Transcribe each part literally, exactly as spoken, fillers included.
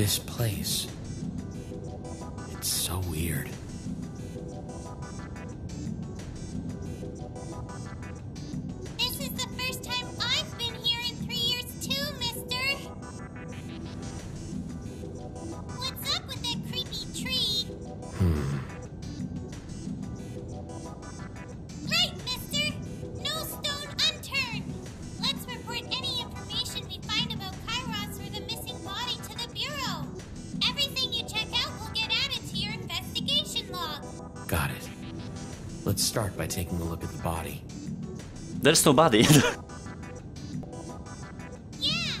this place. It's so weird. This is the first time I've been here in three years too, mister. What's up with that creepy tree? Hmm. Right, mister! No stone unturned! Let's report any information we find about Kairos or the missing body to the Bureau. Everything you check out will get added to your investigation log. Got it. Let's start by taking a look at the body. There's no body. Yeah.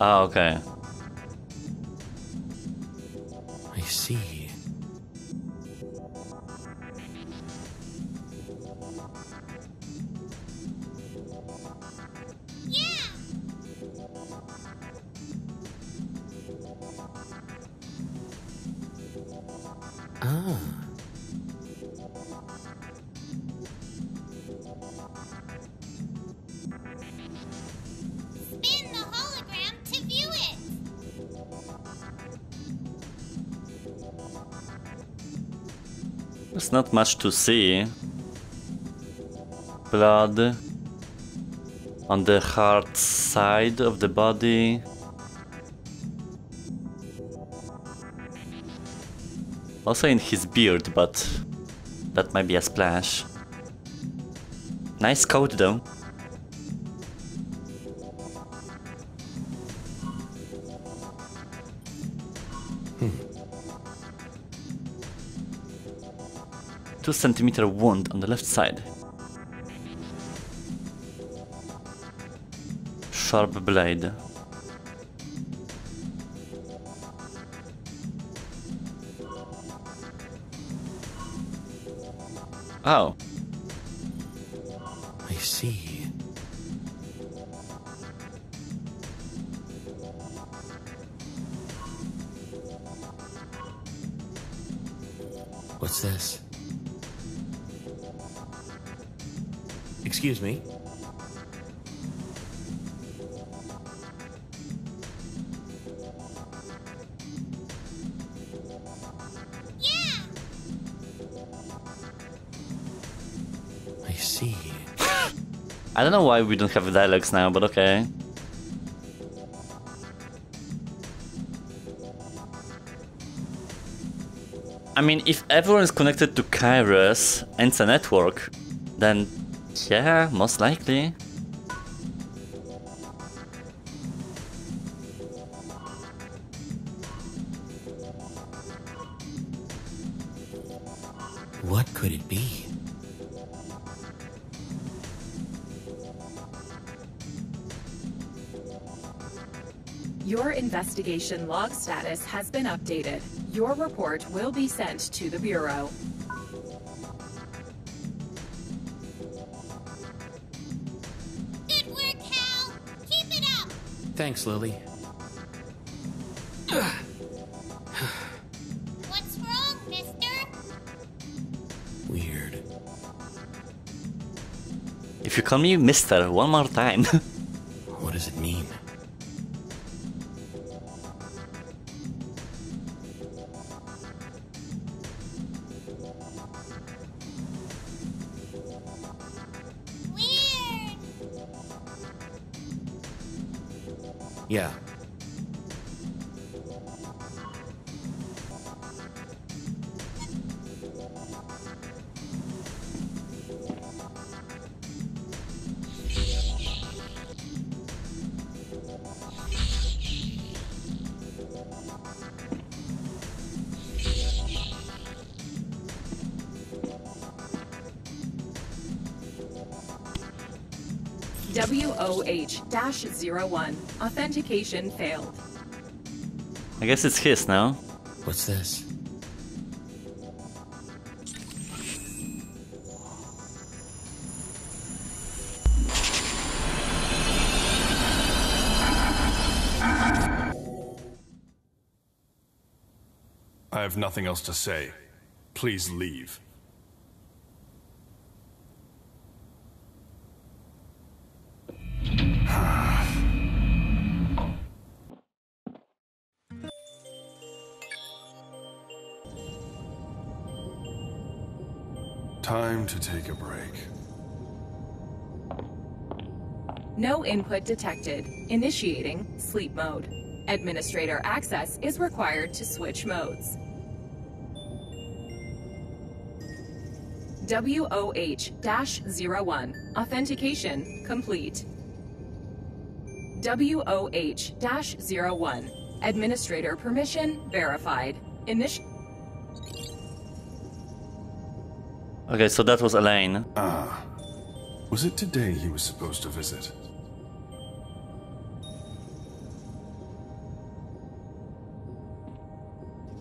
Ah, okay. I see. Yeah. Ah. Spin the hologram to view it. There's not much to see. Blood on the hard side of the body. Also in his beard, but that might be a splash. Nice coat though. Two centimeter wound on the left side. Sharp blade. Oh, I see. What's this? Excuse me. I see. I don't know why we don't have dialogues now, but okay. I mean, if everyone is connected to Kairos and the network, then yeah, most likely. What could it be? Your investigation log status has been updated. Your report will be sent to the Bureau. Good work, Hal! Keep it up! Thanks, Lily. What's wrong, mister? Weird. If you call me Mister one more time. What does it mean? Weird! Yeah. W O H zero one. Authentication failed. I guess it's his now. What's this? I have nothing else to say. Please leave. Time to take a break. No input detected. Initiating sleep mode. Administrator access is required to switch modes. W O H zero one. Authentication complete. W O H zero one. Administrator permission verified. Initial. Okay, so that was Elaine. Ah. Was it today he was supposed to visit?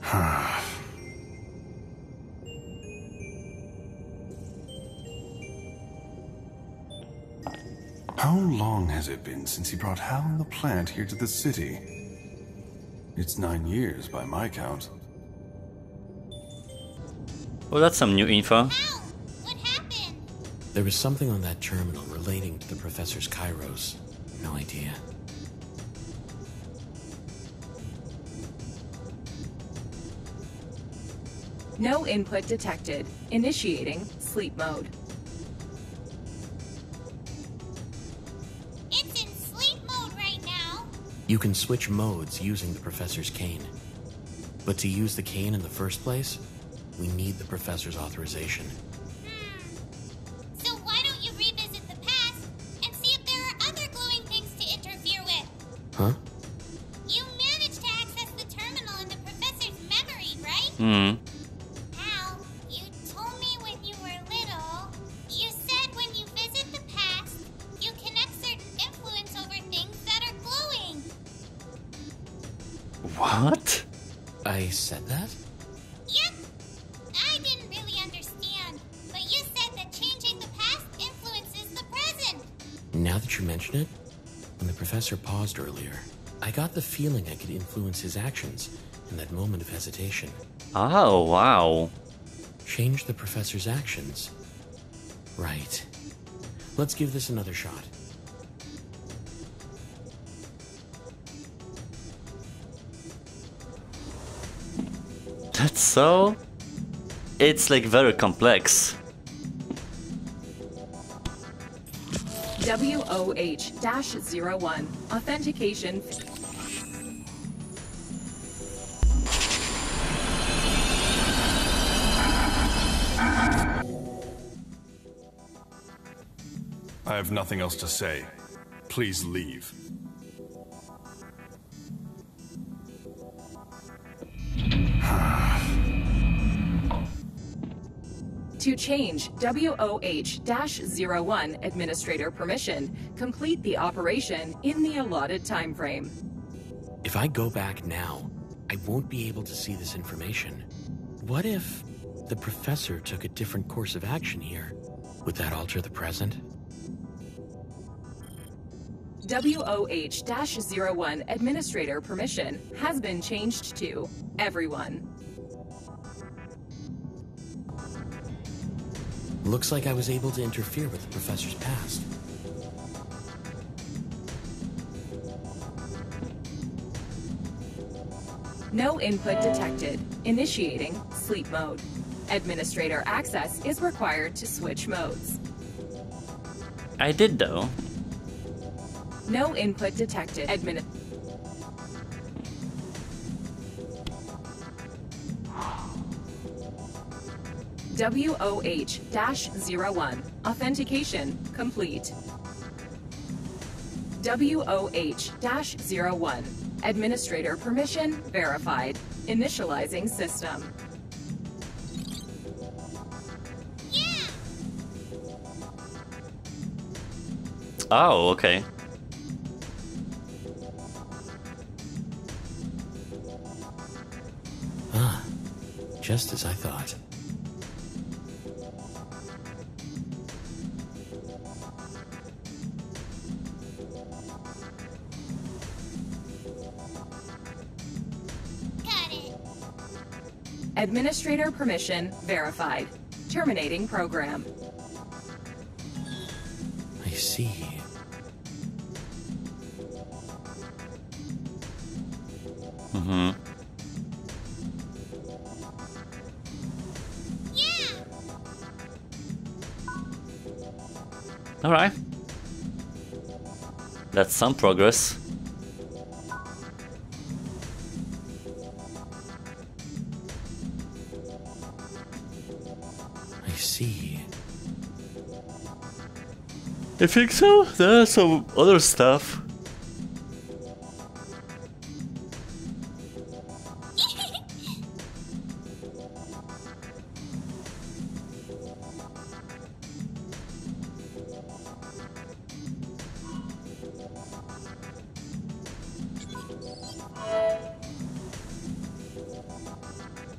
How long has it been since he brought Hal and the plant here to the city? It's nine years by my count. Well, that's some new info. Hal, what happened? There was something on that terminal relating to the professor's Kairos. No idea. No input detected. Initiating sleep mode. It's in sleep mode right now. You can switch modes using the professor's cane. But to use the cane in the first place, we need the professor's authorization. Hmm. So why don't you revisit the past and see if there are other glowing things to interfere with? Huh? You managed to access the terminal in the professor's memory, right? Hmm. What? I said that? Yep. I didn't really understand, but you said that changing the past influences the present. Now that you mention it, when the professor paused earlier, I got the feeling I could influence his actions in that moment of hesitation. Oh, wow. Change the professor's actions. Right. Let's give this another shot. That's so... It's like very complex. W O H zero one. Authentication. I have nothing else to say. Please leave. To change W O H zero one administrator permission, complete the operation in the allotted time frame. If I go back now, I won't be able to see this information. What if the professor took a different course of action here? Would that alter the present? W O H zero one administrator permission has been changed to everyone. Looks like I was able to interfere with the professor's past. No input detected. Initiating sleep mode. Administrator access is required to switch modes. I did though. No input detected. Admin. W O H zero one. Authentication complete. W O H zero one. Administrator permission verified. Initializing system. Yeah. Oh, okay. Ah, just as I thought. Administrator permission verified. Terminating program. I see. Mm-hmm. Yeah! Alright. That's some progress. I see. I think so. There's some other stuff.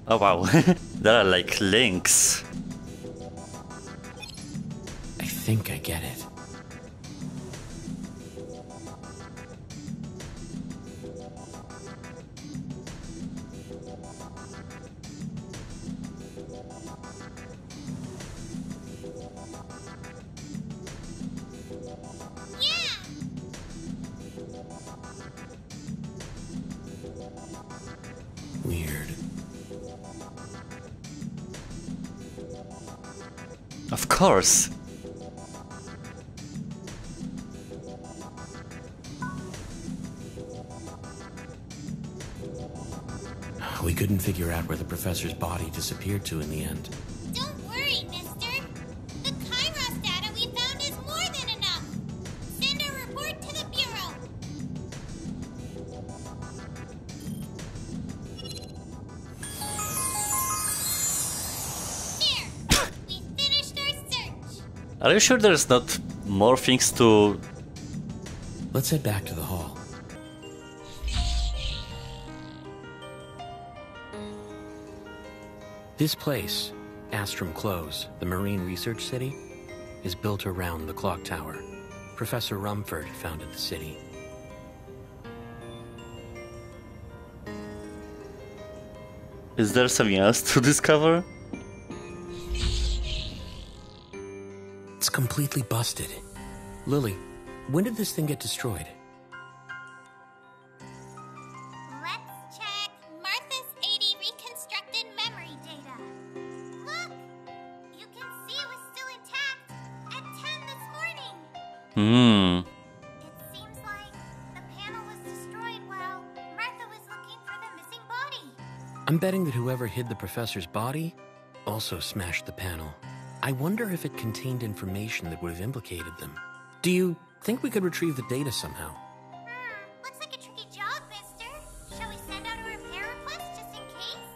Oh wow, there are like links. I think I get it. Of course. We couldn't figure out where the professor's body disappeared to in the end. Don't worry, mister. The Kairos data we found is more than enough. Send a report to the Bureau. Are you sure there's not more things to... Let's head back to the hall. This place, Astrum Close, the Marine Research City, is built around the clock tower. Professor Rumford founded the city. Is there something else to discover? Completely busted. Lily, when did this thing get destroyed? Let's check Martha's eighty reconstructed memory data. Look! You can see it was still intact at ten this morning. Hmm. It seems like the panel was destroyed while Martha was looking for the missing body. I'm betting that whoever hid the professor's body also smashed the panel. I wonder if it contained information that would have implicated them. Do you think we could retrieve the data somehow? Hmm, looks like a tricky job, mister. Shall we send out a repair request just in case?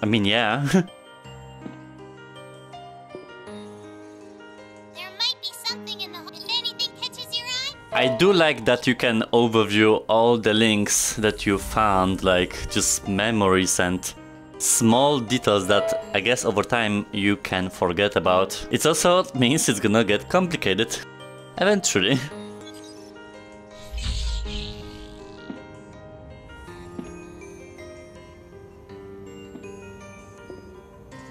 I mean, yeah. There might be something in the hole. If anything catches your eye? I do like that you can overview all the links that you found, like just memories and small details that I guess over time you can forget about. It also means it's gonna get complicated eventually.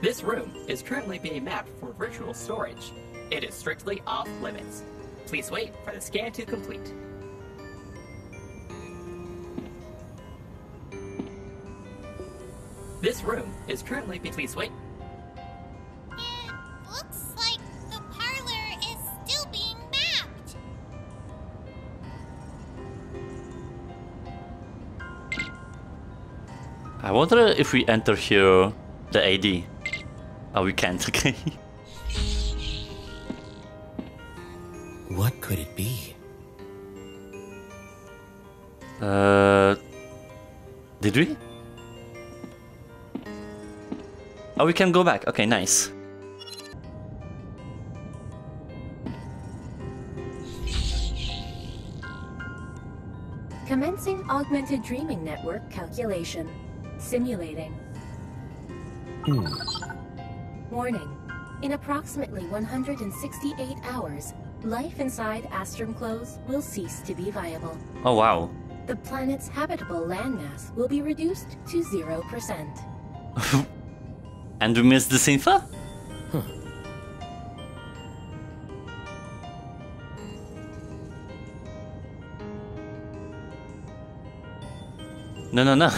This room is currently being mapped for virtual storage. It is strictly off limits. Please wait for the scan to complete. This room is currently being... Please wait. It looks like the parlor is still being mapped. I wonder if we enter here the A D. Oh, we can't, okay. What could it be? Uh... Did we? Oh, we can go back. Okay, nice. Commencing augmented dreaming network calculation. Simulating. Hmm. Warning. In approximately one hundred sixty-eight hours, life inside Astrum Close will cease to be viable. Oh, wow. The planet's habitable landmass will be reduced to zero percent. And we missed this info? Huh. No, no, no.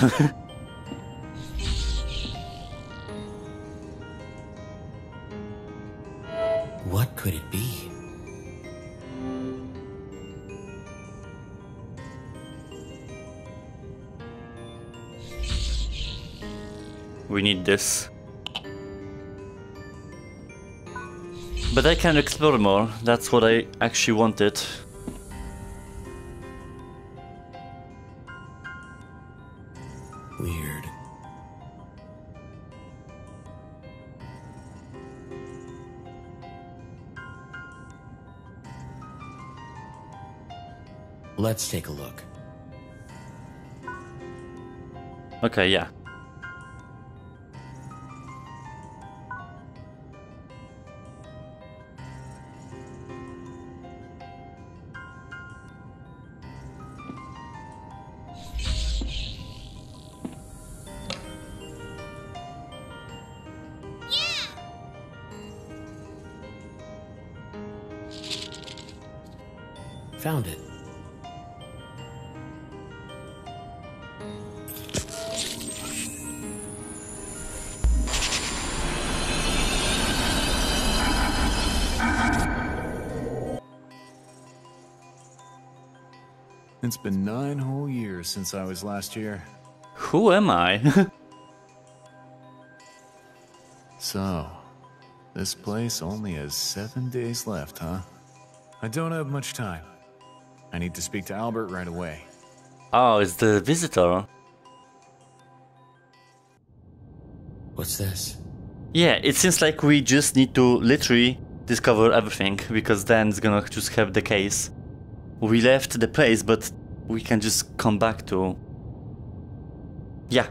What could it be? We need this. But I can explore more, that's what I actually wanted. Weird. Let's take a look. Okay, yeah. Found it. It's been nine whole years since I was last here. Who am I? So, this place only has seven days left, huh? I don't have much time. I need to speak to Albert right away. Oh, it's the visitor. What's this? Yeah, it seems like we just need to literally discover everything, because then it's gonna just have the case. We left the place, but we can just come back to... Yeah.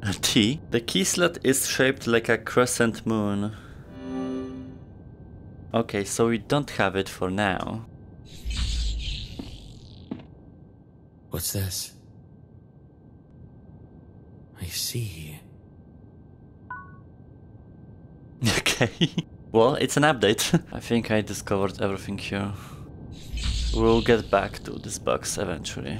A T? The key slot is shaped like a crescent moon. Okay, so we don't have it for now. What's this? I see. Okay. Well, it's an update. I think I discovered everything here. We'll get back to this box eventually.